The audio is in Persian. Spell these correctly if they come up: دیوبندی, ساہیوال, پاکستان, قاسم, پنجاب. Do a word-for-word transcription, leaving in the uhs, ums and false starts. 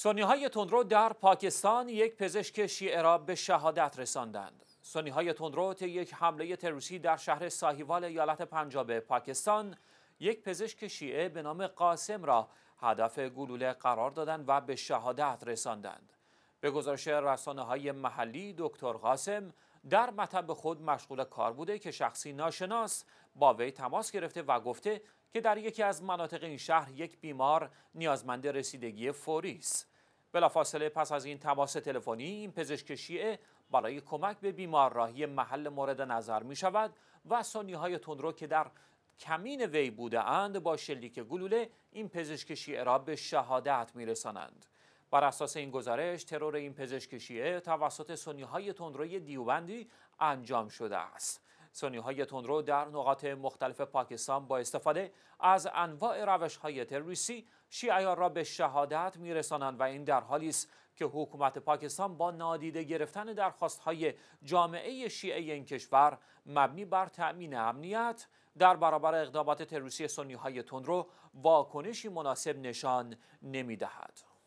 سنی‌های تندرو در پاکستان یک پزشک شیعه را به شهادت رساندند. سنی‌های تندرو طی یک حمله تروریستی در شهر ساهیوال ایالت پنجاب پاکستان یک پزشک شیعه به نام قاسم را هدف گلوله قرار دادند و به شهادت رساندند. به گزارش رسانه‌های محلی، دکتر قاسم در مطب خود مشغول کار بوده که شخصی ناشناس با وی تماس گرفته و گفته که در یکی از مناطق این شهر یک بیمار نیازمند رسیدگی فوری است. بلافاصله پس از این تماس تلفنی، این پزشک شیعه برای کمک به بیمار راهی محل مورد نظر می شود و سنی‌های تندرو که در کمین وی بوده‌اند با شلیک گلوله این پزشک شیعه را به شهادت می رسانند. بر اساس این گزارش، ترور این پزشک شیعه توسط سنی‌های تندروی دیوبندی انجام شده است. سنی‌های تندرو در نقاط مختلف پاکستان با استفاده از انواع روش‌های تروریستی شیعیان را به شهادت می‌رسانند و این در حالی است که حکومت پاکستان با نادیده گرفتن درخواست‌های جامعه شیعه این کشور مبنی بر تأمین امنیت در برابر اقدامات تروریستی سنی‌های تندرو واکنشی مناسب نشان نمی‌دهد.